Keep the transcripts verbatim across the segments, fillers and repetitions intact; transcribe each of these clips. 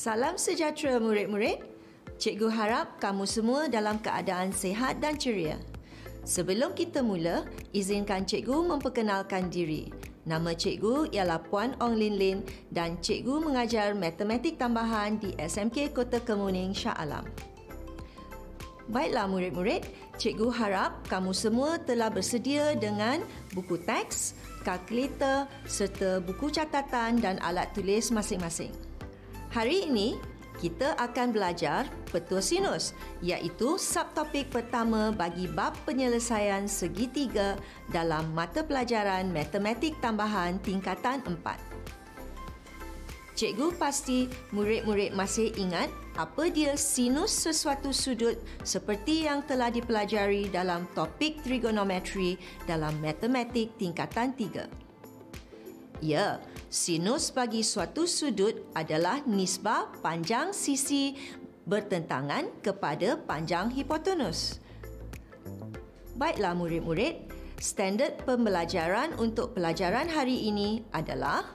Salam sejahtera murid-murid. Cikgu harap kamu semua dalam keadaan sihat dan ceria. Sebelum kita mula, izinkan cikgu memperkenalkan diri. Nama cikgu ialah Puan Ong Lin Lin dan cikgu mengajar Matematik Tambahan di S M K Kota Kemuning, Shah Alam. Baiklah murid-murid, cikgu harap kamu semua telah bersedia dengan buku teks, kalkulator serta buku catatan dan alat tulis masing-masing. Hari ini, kita akan belajar Petua Sinus iaitu subtopik pertama bagi bab penyelesaian segitiga dalam mata pelajaran Matematik Tambahan Tingkatan empat. Cikgu pasti murid-murid masih ingat apa dia sinus sesuatu sudut seperti yang telah dipelajari dalam topik trigonometri dalam matematik tingkatan tiga. Ya, sinus bagi suatu sudut adalah nisbah panjang sisi bertentangan kepada panjang hipotenus. Baiklah murid-murid, standard pembelajaran untuk pelajaran hari ini adalah: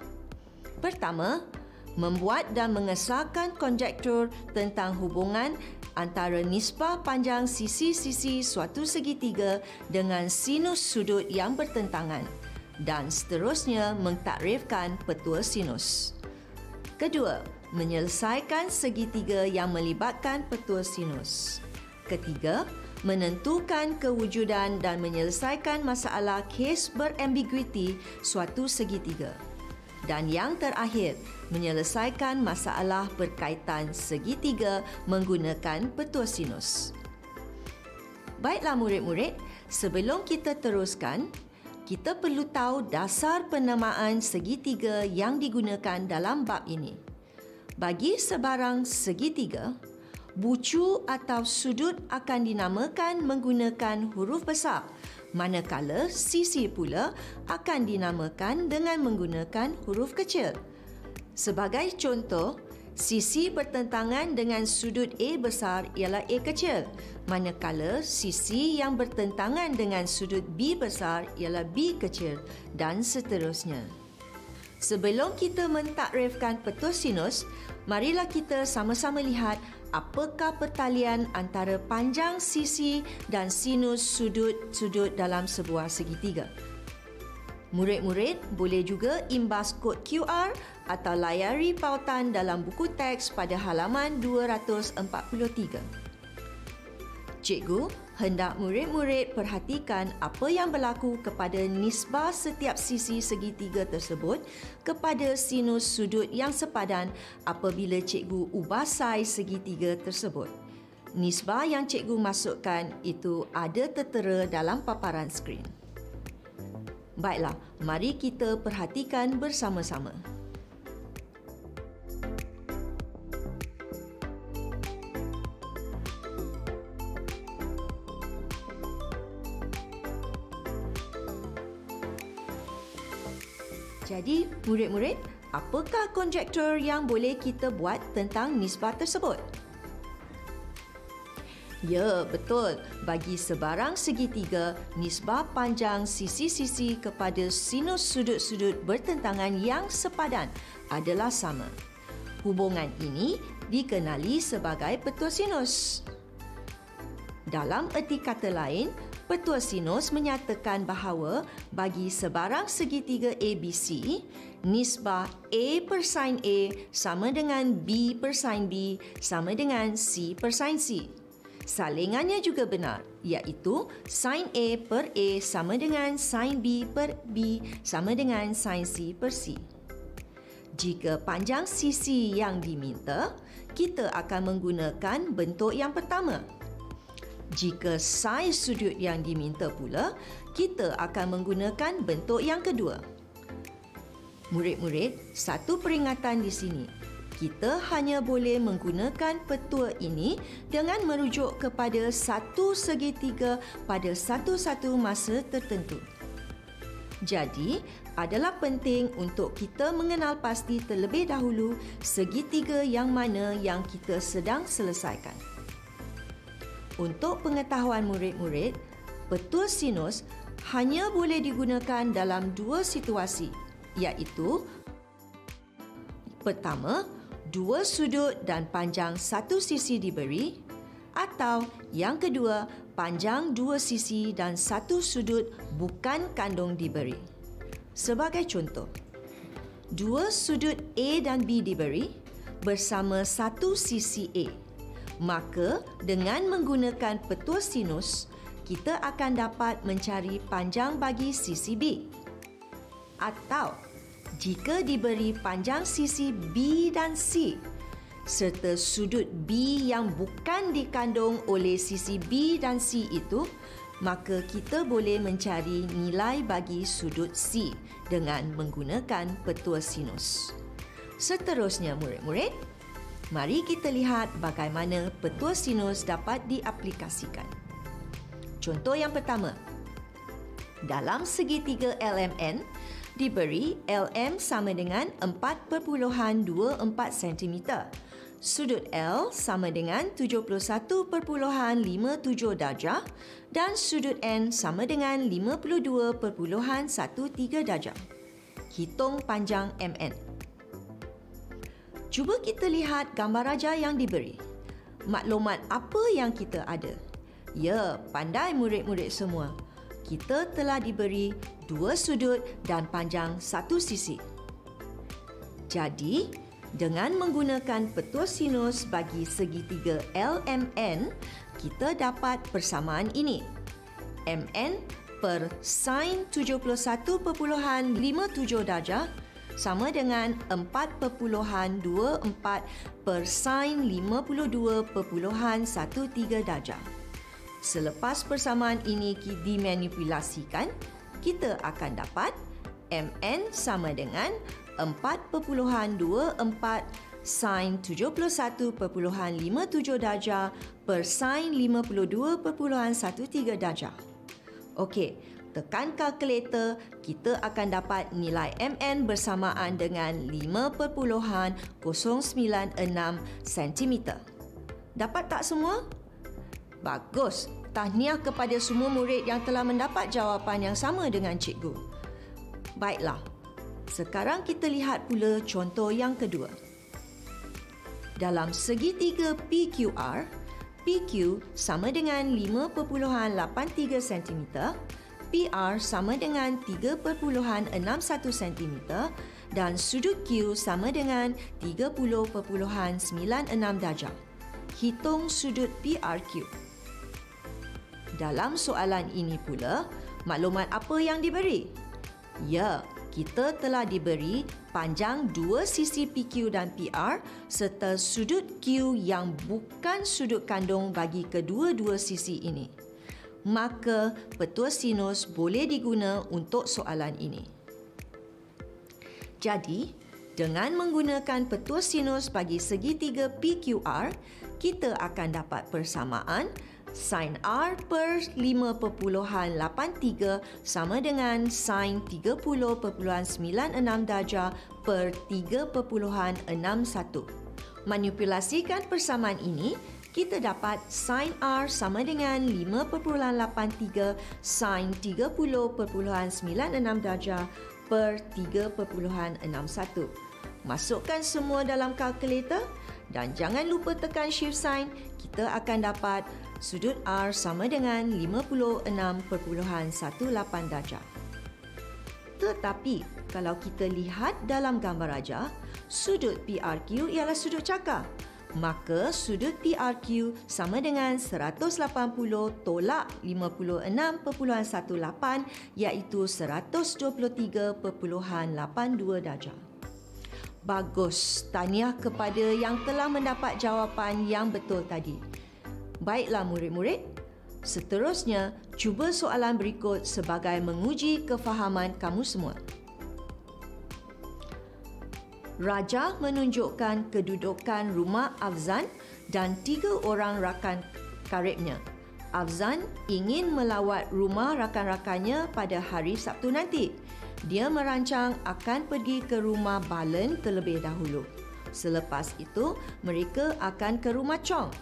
pertama, membuat dan mengesahkan konjektur tentang hubungan antara nisbah panjang sisi-sisi suatu segitiga dengan sinus sudut yang bertentangan dan seterusnya mengtakrifkan petua sinus. Kedua, menyelesaikan segitiga yang melibatkan petua sinus. Ketiga, menentukan kewujudan dan menyelesaikan masalah kes berambiguiti suatu segitiga. Dan yang terakhir, menyelesaikan masalah berkaitan segitiga menggunakan petua sinus. Baiklah murid-murid, sebelum kita teruskan, kita perlu tahu dasar penamaan segitiga yang digunakan dalam bab ini. Bagi sebarang segitiga, bucu atau sudut akan dinamakan menggunakan huruf besar, manakala sisi pula akan dinamakan dengan menggunakan huruf kecil. Sebagai contoh, sisi bertentangan dengan sudut A besar ialah A kecil, manakala sisi yang bertentangan dengan sudut B besar ialah B kecil dan seterusnya. Sebelum kita mentakrifkan petua sinus, marilah kita sama-sama lihat apakah pertalian antara panjang sisi dan sinus sudut-sudut dalam sebuah segitiga. Murid-murid boleh juga imbas kod Q R atau layari pautan dalam buku teks pada halaman dua ratus empat puluh tiga. Cikgu hendak murid-murid perhatikan apa yang berlaku kepada nisbah setiap sisi segitiga tersebut kepada sinus sudut yang sepadan apabila cikgu ubah saiz segitiga tersebut. Nisbah yang cikgu masukkan itu ada tertera dalam paparan skrin. Baiklah, mari kita perhatikan bersama-sama. Jadi, murid-murid, apakah konjektur yang boleh kita buat tentang nisbah tersebut? Ya, betul. Bagi sebarang segitiga, nisbah panjang sisi-sisi kepada sinus sudut-sudut bertentangan yang sepadan adalah sama. Hubungan ini dikenali sebagai petua sinus. Dalam erti kata lain, petua sinus menyatakan bahawa bagi sebarang segitiga A B C, nisbah A per sin A sama dengan B per sin B sama dengan C per sin C. Salingannya juga benar, iaitu sin A per A sama dengan sin B per B sama dengan sin C per C. Jika panjang sisi yang diminta, kita akan menggunakan bentuk yang pertama. Jika saiz sudut yang diminta pula, kita akan menggunakan bentuk yang kedua. Murid-murid, satu peringatan di sini. Kita hanya boleh menggunakan petua ini dengan merujuk kepada satu segitiga pada satu-satu masa tertentu. Jadi, adalah penting untuk kita mengenal pasti terlebih dahulu segitiga yang mana yang kita sedang selesaikan. Untuk pengetahuan murid-murid, petua sinus hanya boleh digunakan dalam dua situasi, iaitu: pertama, dua sudut dan panjang satu sisi diberi, atau yang kedua, panjang dua sisi dan satu sudut bukan kandung diberi. Sebagai contoh, dua sudut A dan B diberi bersama satu sisi A. Maka dengan menggunakan petua sinus, kita akan dapat mencari panjang bagi sisi B. Atau jika diberi panjang sisi B dan C, serta sudut B yang bukan dikandung oleh sisi B dan C itu, maka kita boleh mencari nilai bagi sudut C dengan menggunakan petua sinus. Seterusnya, murid-murid, mari kita lihat bagaimana petua sinus dapat diaplikasikan. Contoh yang pertama, dalam segitiga L M N, diberi L M sama dengan empat perpuluhan dua empat sentimeter. Sudut L sama dengan tujuh puluh satu perpuluhan lima tujuh darjah dan sudut N sama dengan lima puluh dua perpuluhan satu tiga darjah. Hitung panjang M N. Cuba kita lihat gambar raja yang diberi. Maklumat apa yang kita ada? Ya, pandai murid-murid semua. Kita telah diberi dua sudut dan panjang satu sisi. Jadi, dengan menggunakan petua sinus bagi segitiga L M N, kita dapat persamaan ini. M N per sin tujuh puluh satu perpuluhan lima tujuh darjah sama dengan empat perpuluhan dua empat per sin lima puluh dua perpuluhan satu tiga darjah. Selepas persamaan ini dimanipulasikan, kita akan dapat M N sama dengan empat perpuluhan dua empat sin tujuh puluh satu perpuluhan lima tujuh darjah per sin lima puluh dua perpuluhan satu tiga darjah. Okey, tekan kalkulator, kita akan dapat nilai M N bersamaan dengan lima perpuluhan kosong sembilan enam sentimeter. Dapat tak semua? Bagus. Tahniah kepada semua murid yang telah mendapat jawapan yang sama dengan cikgu. Baiklah, sekarang kita lihat pula contoh yang kedua. Dalam segitiga P Q R, P Q sama dengan lima perpuluhan lapan tiga sentimeter, P R sama dengan tiga perpuluhan enam satu sentimeter dan sudut Q sama dengan tiga puluh perpuluhan sembilan enam darjah. Hitung sudut P R Q. Dalam soalan ini pula, maklumat apa yang diberi? Ya, kita telah diberi panjang dua sisi P Q dan P R serta sudut Q yang bukan sudut kandung bagi kedua-dua sisi ini. Maka, petua sinus boleh diguna untuk soalan ini. Jadi, dengan menggunakan petua sinus bagi segitiga P Q R, kita akan dapat persamaan sin R per lima perpuluhan lapan tiga sama dengan sin tiga puluh perpuluhan sembilan enam darjah per tiga perpuluhan enam satu. Manipulasikan persamaan ini, kita dapat sin R sama dengan lima perpuluhan lapan tiga sin tiga puluh perpuluhan sembilan enam darjah per tiga perpuluhan enam satu. Masukkan semua dalam kalkulator dan jangan lupa tekan shift sign, kita akan dapat sudut R sama dengan lima puluh enam perpuluhan satu lapan darjah. Tetapi, kalau kita lihat dalam gambar raja, sudut P R Q ialah sudut cakar. Maka, sudut P R Q sama dengan seratus lapan puluh tolak lima puluh enam perpuluhan satu lapan iaitu seratus dua puluh tiga perpuluhan lapan dua darjah. Bagus, tahniah kepada yang telah mendapat jawapan yang betul tadi. Baiklah murid-murid, seterusnya cuba soalan berikut sebagai menguji kefahaman kamu semua. Raja menunjukkan kedudukan rumah Afzan dan tiga orang rakan karibnya. Afzan ingin melawat rumah rakan-rakannya pada hari Sabtu nanti. Dia merancang akan pergi ke rumah Balen terlebih dahulu. Selepas itu, mereka akan ke rumah Chong.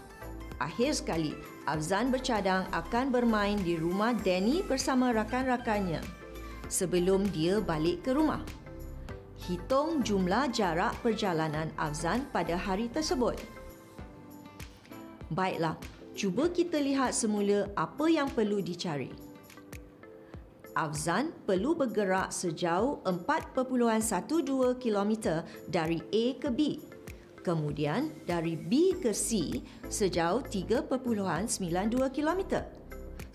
Akhir sekali, Afzan bercadang akan bermain di rumah Danny bersama rakan-rakannya sebelum dia balik ke rumah. Hitung jumlah jarak perjalanan Afzan pada hari tersebut. Baiklah, cuba kita lihat semula apa yang perlu dicari. Afzan perlu bergerak sejauh empat perpuluhan satu dua kilometer dari A ke B. Kemudian dari B ke C sejauh tiga perpuluhan sembilan dua kilometer.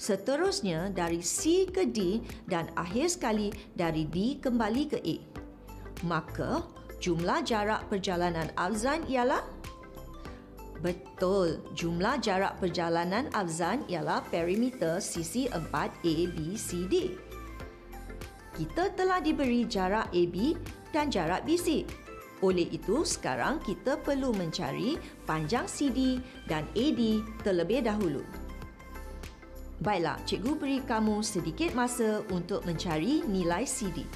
Seterusnya dari C ke D dan akhir sekali dari D kembali ke A. Maka jumlah jarak perjalanan Afzan ialah? Betul, jumlah jarak perjalanan Afzan ialah perimeter sisi empat A B C D. Kita telah diberi jarak A B dan jarak B C. Oleh itu, sekarang kita perlu mencari panjang C D dan A D terlebih dahulu. Baiklah, cikgu beri kamu sedikit masa untuk mencari nilai C D.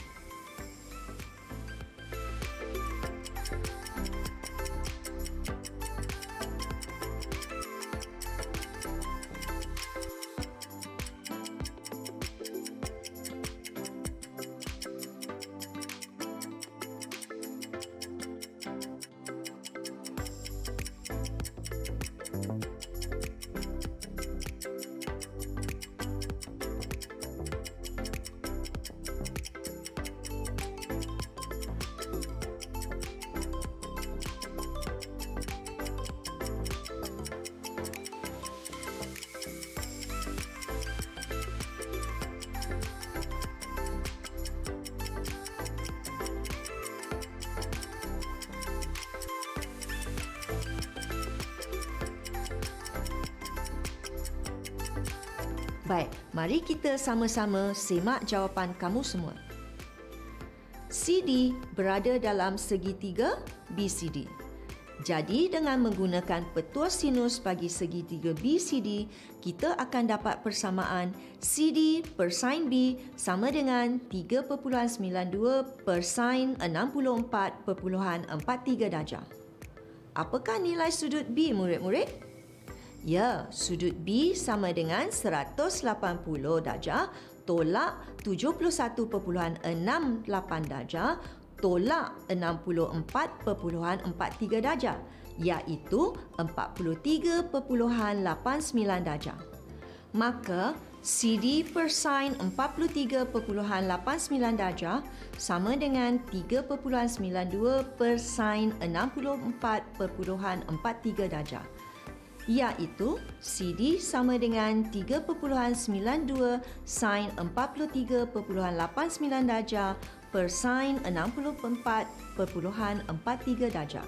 Baik, mari kita sama-sama semak jawapan kamu semua. C D berada dalam segitiga B C D. Jadi dengan menggunakan petua sinus bagi segitiga B C D, kita akan dapat persamaan C D per sin B sama dengan tiga perpuluhan sembilan dua per sin enam puluh empat perpuluhan empat tiga darjah. Apakah nilai sudut B, murid-murid? Ya, sudut B sama dengan seratus lapan puluh darjah tolak tujuh puluh satu perpuluhan enam lapan darjah tolak enam puluh empat perpuluhan empat tiga darjah, iaitu empat puluh tiga perpuluhan lapan sembilan darjah. Maka, C D per sin empat puluh tiga perpuluhan lapan sembilan darjah sama dengan tiga perpuluhan sembilan dua per sin enam puluh empat perpuluhan empat tiga darjah, iaitu C D sama dengan tiga perpuluhan sembilan dua sin empat puluh tiga perpuluhan lapan sembilan darjah per sin enam puluh empat perpuluhan empat tiga darjah.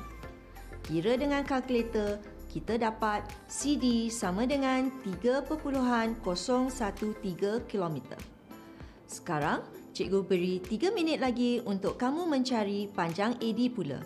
Kira dengan kalkulator, kita dapat C D sama dengan tiga perpuluhan kosong satu tiga kilometer. Sekarang, cikgu beri tiga minit lagi untuk kamu mencari panjang A D pula.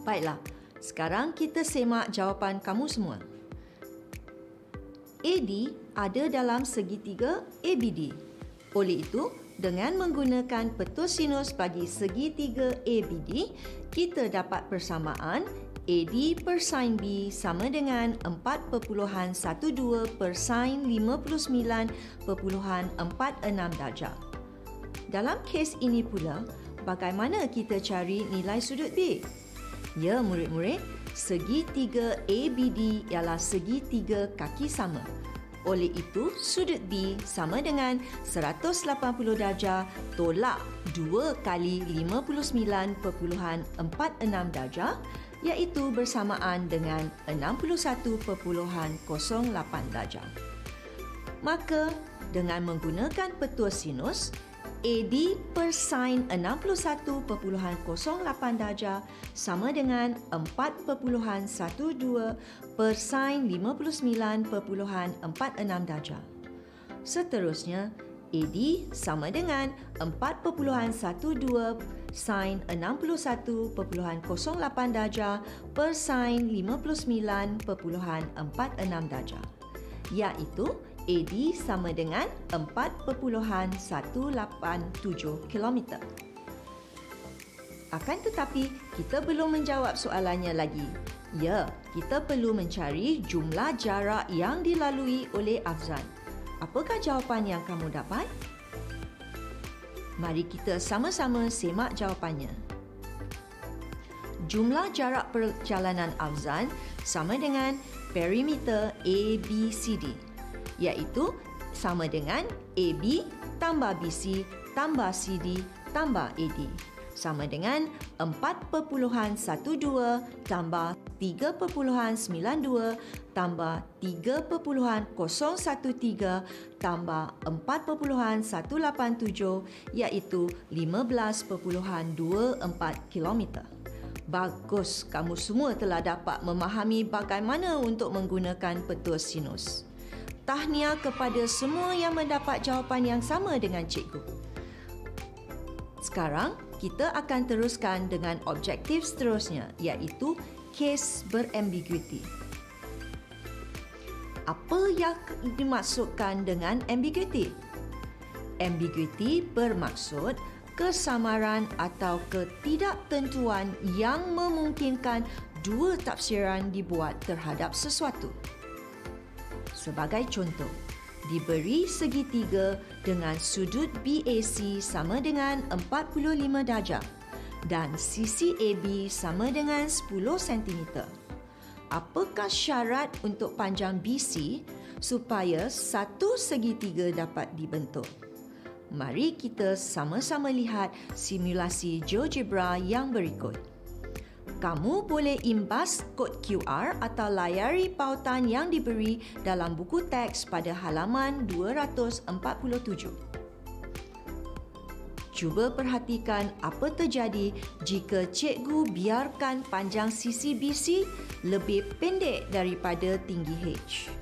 Baiklah, sekarang kita semak jawapan kamu semua. A D ada dalam segitiga A B D. Oleh itu, dengan menggunakan petua sinus bagi segitiga A B D, kita dapat persamaan A D per sin B sama dengan empat perpuluhan satu dua per sin lima puluh sembilan perpuluhan empat enam darjah. Dalam kes ini pula, bagaimana kita cari nilai sudut B? Ya, murid-murid, segitiga A B D ialah segitiga kaki sama. Oleh itu, sudut B sama dengan seratus lapan puluh darjah tolak dua kali lima puluh sembilan perpuluhan empat enam darjah, yaitu bersamaan dengan enam puluh satu koma nol delapan darjah. Maka, dengan menggunakan petua sinus, A D per sin enam puluh satu koma nol delapan darjah sama dengan empat koma satu dua per sin lima puluh sembilan koma empat enam darjah. Seterusnya, A D sama dengan empat koma satu dua sin enam puluh satu koma nol delapan darjah per sin lima puluh sembilan koma empat enam darjah, iaitu A D sama dengan empat koma satu delapan tujuh kilometer. Akan tetapi, kita belum menjawab soalannya lagi. Ya, kita perlu mencari jumlah jarak yang dilalui oleh Afzan. Apakah jawapan yang kamu dapat? Mari kita sama-sama semak jawapannya. Jumlah jarak perjalanan Afzan sama dengan perimeter A B C D, iaitu sama dengan A B tambah B C tambah C D tambah A D sama dengan empat koma satu dua tambah tiga koma sembilan dua tambah tiga koma nol satu tiga tambah empat koma satu delapan tujuh, iaitu lima belas koma dua empat kilometer. Bagus, kamu semua telah dapat memahami bagaimana untuk menggunakan petua sinus. Tahniah kepada semua yang mendapat jawapan yang sama dengan cikgu. Sekarang, kita akan teruskan dengan objektif seterusnya, iaitu kes berambiguiti. Apa yang dimaksudkan dengan ambiguiti? Ambiguiti bermaksud kesamaran atau ketidaktentuan yang memungkinkan dua tafsiran dibuat terhadap sesuatu. Sebagai contoh, diberi segitiga dengan sudut B A C sama dengan empat puluh lima darjah dan sisi A B sama dengan sepuluh sentimeter. Apakah syarat untuk panjang B C supaya satu segitiga dapat dibentuk? Mari kita sama-sama lihat simulasi GeoGebra yang berikut. Kamu boleh imbas kod Q R atau layari pautan yang diberi dalam buku teks pada halaman dua ratus empat puluh tujuh. Cuba perhatikan apa terjadi jika cikgu biarkan panjang sisi B C lebih pendek daripada tinggi H.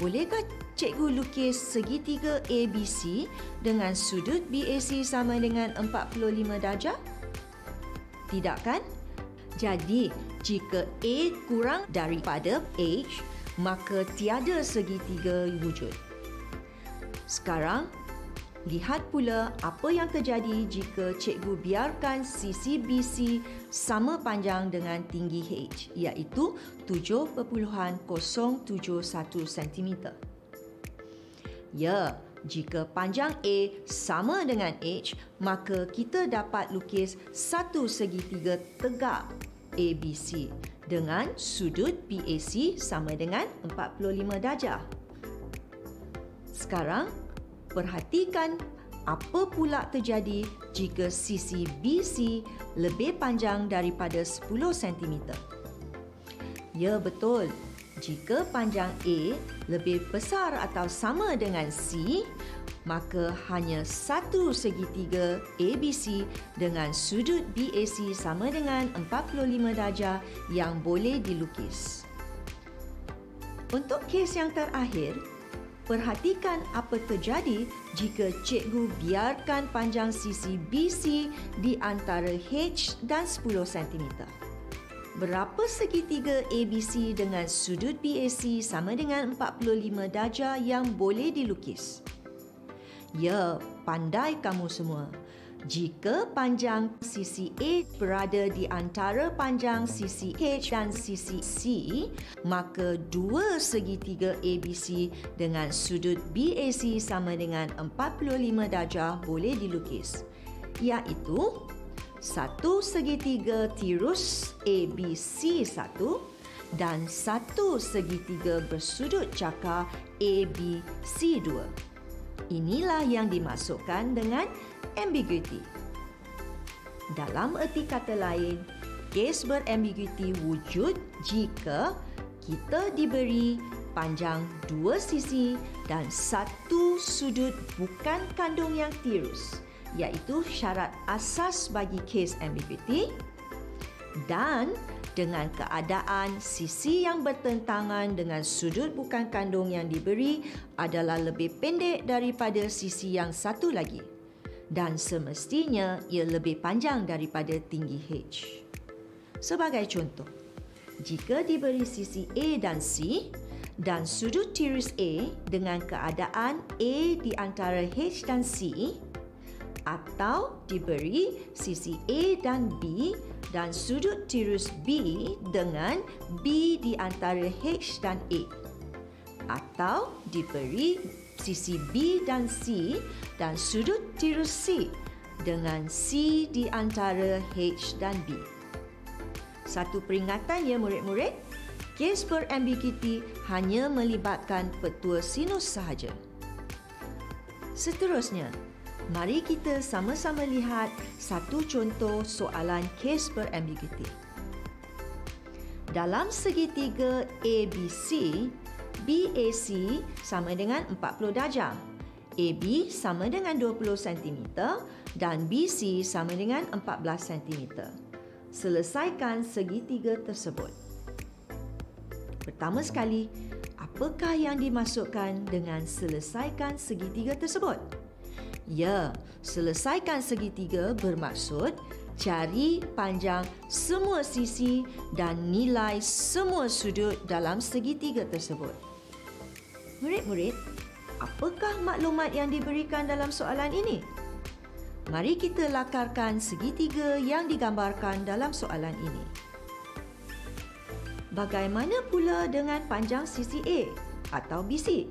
Bolehkah cikgu lukis segitiga A B C dengan sudut B A C sama dengan empat puluh lima darjah? Tidak kan? Jadi, jika A kurang daripada H, maka tiada segitiga wujud. Sekarang, lihat pula apa yang terjadi jika cikgu biarkan sisi B C sama panjang dengan tinggi H, iaitu tujuh koma kosong tujuh satu sentimeter. Ya, jika panjang A sama dengan H, maka kita dapat lukis satu segitiga tegak A B C dengan sudut B A C sama dengan empat puluh lima darjah. Sekarang, perhatikan apa pula terjadi jika sisi B C lebih panjang daripada sepuluh sentimeter. Ya, betul. Jika panjang A lebih besar atau sama dengan C, maka hanya satu segitiga A B C dengan sudut B A C sama dengan empat puluh lima darjah yang boleh dilukis. Untuk kes yang terakhir, perhatikan apa terjadi jika cikgu biarkan panjang sisi B C di antara H dan sepuluh sentimeter. Berapa segitiga A B C dengan sudut B A C sama dengan empat puluh lima darjah yang boleh dilukis? Ya, pandai kamu semua. Jika panjang sisi A berada di antara panjang sisi H dan sisi C, maka dua segitiga A B C dengan sudut B A C sama dengan empat puluh lima darjah boleh dilukis, iaitu satu segitiga tirus A B C satu dan satu segitiga bersudut cakar A B C dua. Inilah yang dimasukkan dengan ambiguiti. Dalam erti kata lain, case berambiguity wujud jika kita diberi panjang dua sisi dan satu sudut bukan kandung yang tirus, iaitu syarat asas bagi case ambiguity, dan dengan keadaan sisi yang bertentangan dengan sudut bukan kandung yang diberi adalah lebih pendek daripada sisi yang satu lagi dan semestinya ia lebih panjang daripada tinggi H. Sebagai contoh, jika diberi sisi A dan C dan sudut tirus A dengan keadaan A di antara H dan C, atau diberi sisi A dan B dan sudut tirus B dengan B di antara H dan A, atau diberi sisi B dan C dan sudut tirus C dengan C di antara H dan B. Satu peringatan ya murid-murid, kes berambiguity hanya melibatkan petua sinus sahaja. Seterusnya, mari kita sama-sama lihat satu contoh soalan kes berambiguity. Dalam segitiga A B C, B A C sama dengan empat puluh darjah, A B sama dengan dua puluh sentimeter dan B C sama dengan empat belas sentimeter. Selesaikan segitiga tersebut. Pertama sekali, apakah yang dimaksudkan dengan selesaikan segitiga tersebut? Ya, selesaikan segitiga bermaksud cari panjang semua sisi dan nilai semua sudut dalam segitiga tersebut. Murid-murid, apakah maklumat yang diberikan dalam soalan ini? Mari kita lakarkan segitiga yang digambarkan dalam soalan ini. Bagaimana pula dengan panjang sisi A atau B C?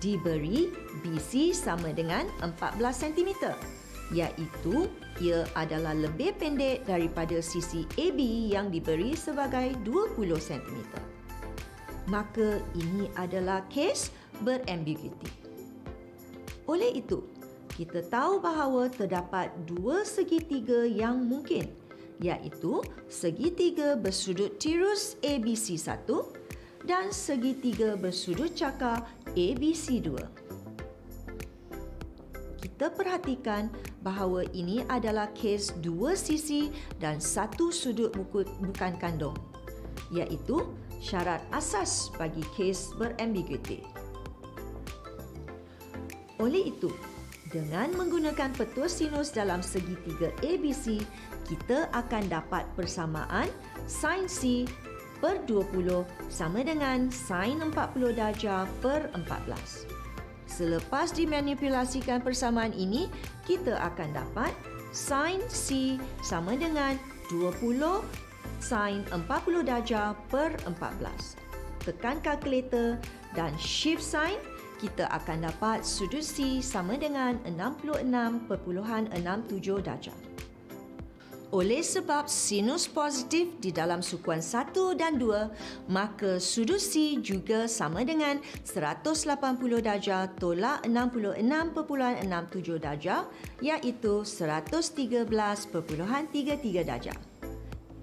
Diberi B C sama dengan empat belas sentimeter, iaitu ia adalah lebih pendek daripada sisi A B yang diberi sebagai dua puluh sentimeter. Maka ini adalah kes berambiguity. Oleh itu, kita tahu bahawa terdapat dua segitiga yang mungkin, iaitu segitiga bersudut tirus A B C satu dan segitiga bersudut cakar A B C dua. Kita perhatikan bahawa ini adalah kes dua sisi dan satu sudut bukan kandung, iaitu syarat asas bagi kes berambiguity. Oleh itu, dengan menggunakan petua sinus dalam segitiga A B C, kita akan dapat persamaan sin C per dua puluh sama dengan sin empat puluh darjah per empat belas. Selepas dimanipulasikan persamaan ini, kita akan dapat sin C sama dengan dua puluh sin empat puluh darjah per empat belas. Tekan kalkulator dan shift sign, kita akan dapat sudut C sama dengan enam puluh enam perpuluhan enam tujuh darjah. Oleh sebab sinus positif di dalam sukuan satu dan dua, maka sudut C juga sama dengan seratus lapan puluh darjah tolak enam puluh enam perpuluhan enam tujuh darjah, iaitu seratus tiga belas perpuluhan tiga tiga darjah.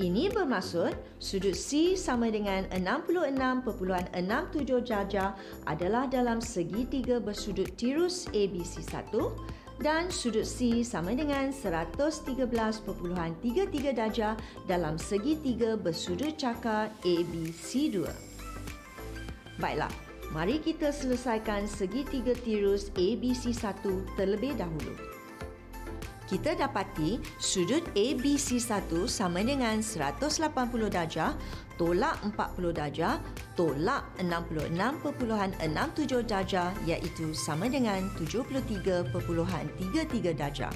Ini bermaksud sudut C sama dengan enam puluh enam perpuluhan enam tujuh darjah adalah dalam segitiga bersudut tirus A B C satu dan sudut C sama dengan seratus tiga belas perpuluhan tiga tiga darjah dalam segitiga bersudut cakar A B C dua. Baiklah, mari kita selesaikan segitiga tirus A B C satu terlebih dahulu. Kita dapati sudut A B C satu sama dengan seratus lapan puluh darjah tolak empat puluh darjah tolak enam puluh enam perpuluhan enam tujuh darjah, iaitu sama dengan tujuh puluh tiga perpuluhan tiga tiga darjah.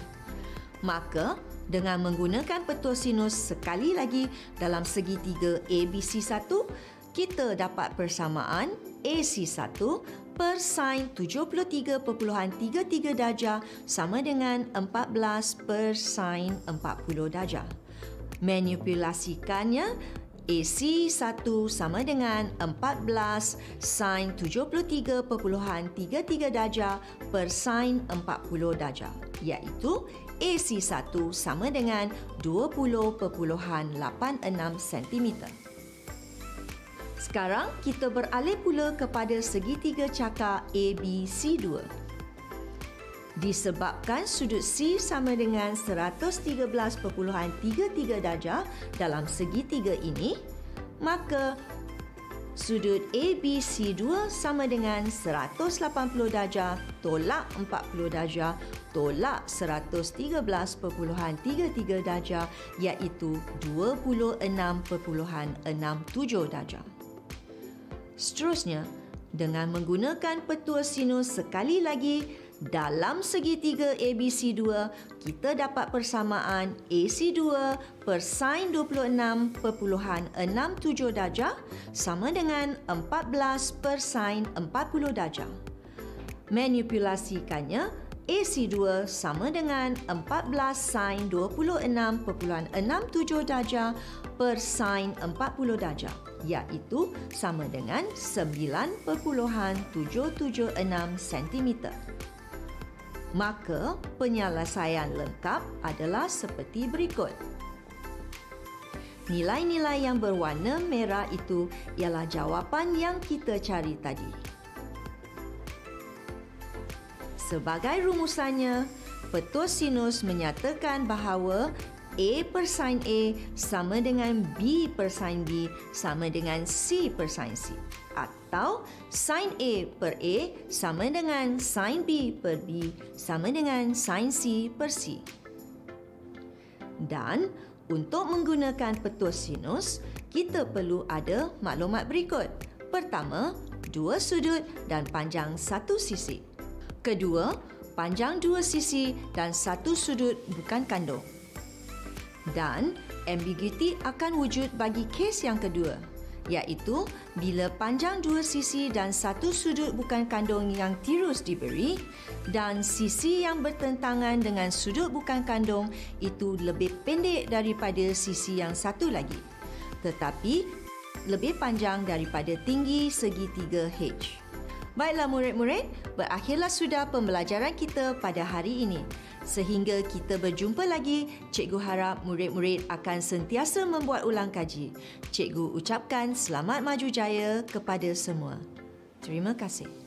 Maka, dengan menggunakan petua sinus sekali lagi dalam segitiga A B C satu, kita dapat persamaan A C satu per sin tujuh puluh tiga perpuluhan tiga tiga darjah sama dengan empat belas per sin empat puluh darjah. Manipulasikannya, A C satu sama dengan empat belas sin tujuh puluh tiga perpuluhan tiga tiga darjah per sin empat puluh darjah, iaitu A C satu sama dengan dua puluh perpuluhan lapan enam sentimeter. Sekarang, kita beralih pula kepada segitiga cakar A B C dua. Disebabkan sudut C sama dengan seratus tiga belas perpuluhan tiga tiga darjah dalam segitiga ini, maka sudut A B C dua sama dengan seratus lapan puluh darjah tolak empat puluh darjah tolak seratus tiga belas perpuluhan tiga tiga darjah iaitu dua puluh enam perpuluhan enam tujuh darjah. Seterusnya, dengan menggunakan petua sinus sekali lagi, dalam segitiga A B C dua, kita dapat persamaan A C dua per sin dua puluh enam perpuluhan enam tujuh darjah sama dengan empat belas per sin empat puluh darjah. Manipulasikannya, A C dua sama dengan empat belas sin dua puluh enam perpuluhan enam tujuh darjah per sin empat puluh darjah, iaitu sama dengan sembilan perpuluhan tujuh tujuh enam sentimeter. Maka, penyelesaian lengkap adalah seperti berikut. Nilai-nilai yang berwarna merah itu ialah jawapan yang kita cari tadi. Sebagai rumusannya, petua sinus menyatakan bahawa A per sin A sama dengan B per sin B sama dengan C per sin C. Atau sin A per A sama dengan sin B per B sama dengan sin C per C. Dan untuk menggunakan petua sinus, kita perlu ada maklumat berikut. Pertama, dua sudut dan panjang satu sisi. Kedua, panjang dua sisi dan satu sudut bukan kandung. Dan ambiguity akan wujud bagi kes yang kedua, iaitu bila panjang dua sisi dan satu sudut bukan kandung yang tirus diberi dan sisi yang bertentangan dengan sudut bukan kandung itu lebih pendek daripada sisi yang satu lagi, tetapi lebih panjang daripada tinggi segitiga H. Baiklah murid-murid, berakhirlah sudah pembelajaran kita pada hari ini. Sehingga kita berjumpa lagi, cikgu harap murid-murid akan sentiasa membuat ulang kaji. Cikgu ucapkan selamat maju jaya kepada semua. Terima kasih.